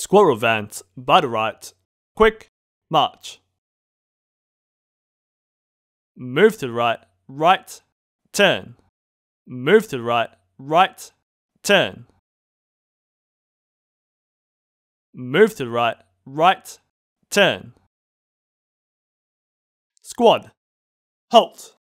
Squirrel Vent by the right. Quick march. Move to the right, right, turn. Move to the right, right, turn. Move to the right, right, turn. Squad. Halt.